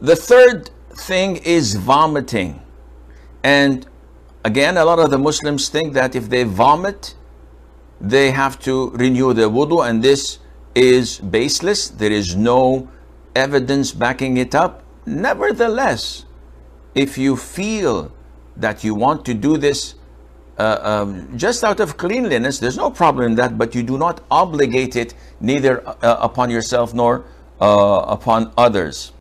The third thing is vomiting. And again, a lot of the Muslims think that if they vomit, they have to renew their wudu, and this is baseless. There is no evidence backing it up. Nevertheless, if you feel that you want to do this just out of cleanliness, there's no problem in that, but you do not obligate it, neither upon yourself nor upon others.